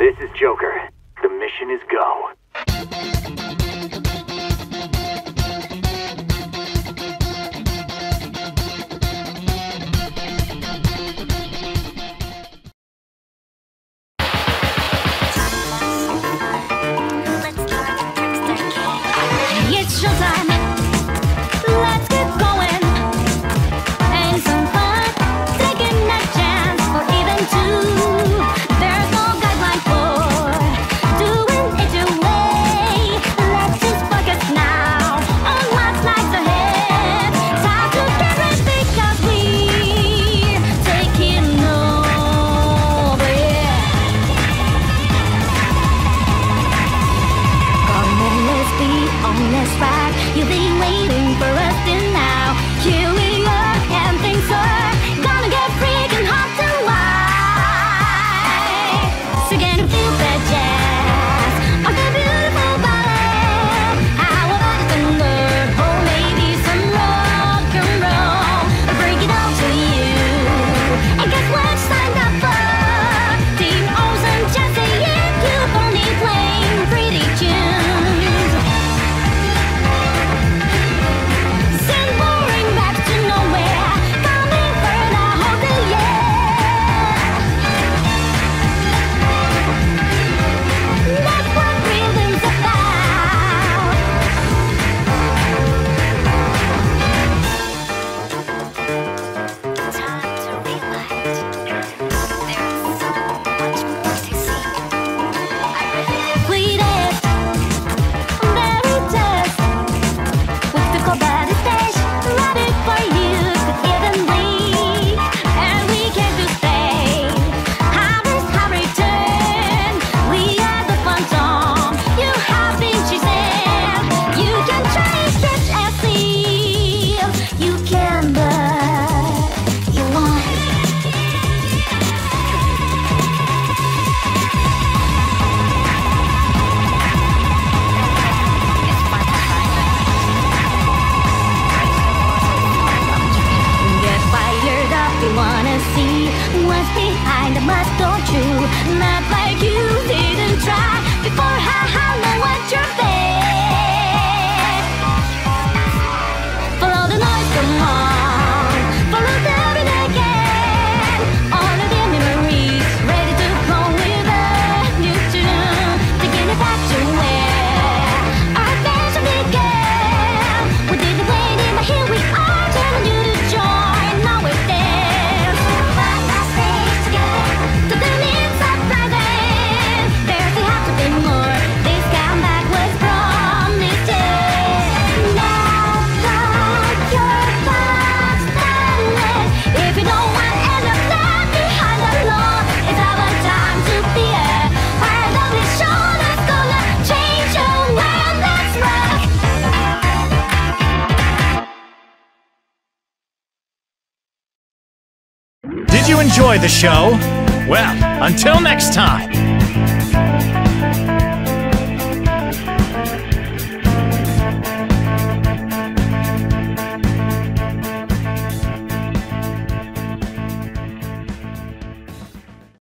This is Joker. The mission is go. It's showtime. Let's get going. And some fun. Taking a chance for even two. There's no guideline for doing it your way. Let's just focus now on what lies ahead. Time to get rich because we're taking over. Come on, let's be on this ride. You've been waiting for us till now. Here we are, and things are gonna get freaking hot tonight. So gonna feel that jazz on the beautiful body. Our body's gonna learn, oh maybe some rock and roll. I'll bring it all to you. And guess what? Signed up for Team O's and Jesse and you've only playing pretty tunes. What's behind the mask, don't you? Not like you didn't try before. Ha-ha, know what you're bad. Follow the noise, come on. Follow the rhythm again. All of the memories ready to go with a new tune. Taking it back to where our passion began. We didn't wait, but here we are, telling you to join. Now we're there. Did you enjoy the show? Well, until next time!